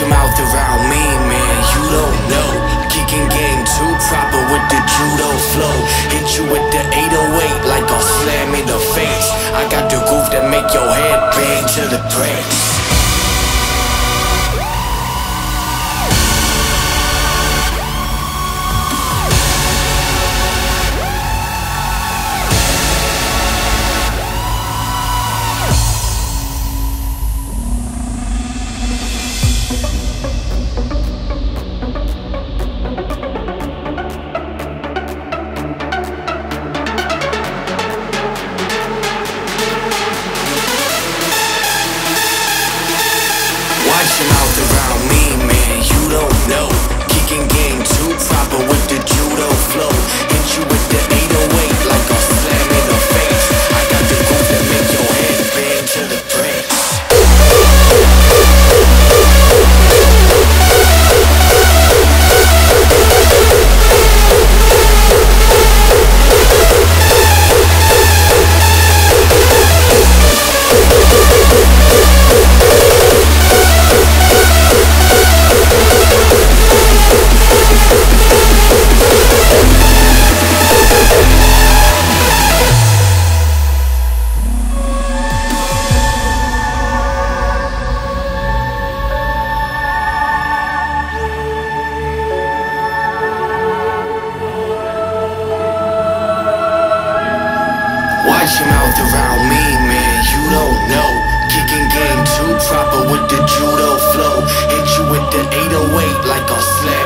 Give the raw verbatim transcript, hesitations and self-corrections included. your mouth around me, man, you don't know. Kicking game too proper with the judo flow. Hit you with the eight oh eight like I'll slam in the face. I got the groove that make your head bang to the brakes. Watch your mouth around me, man, you don't know. Kicking game too proper with the judo flow. Hit you with the eight oh eight like a slam in the face. I got the groove that make your head bang to the bricks. Watch your mouth around me, man, you don't know. Kicking game too proper with the judo flow. Hit you with the eight oh eight like a slap.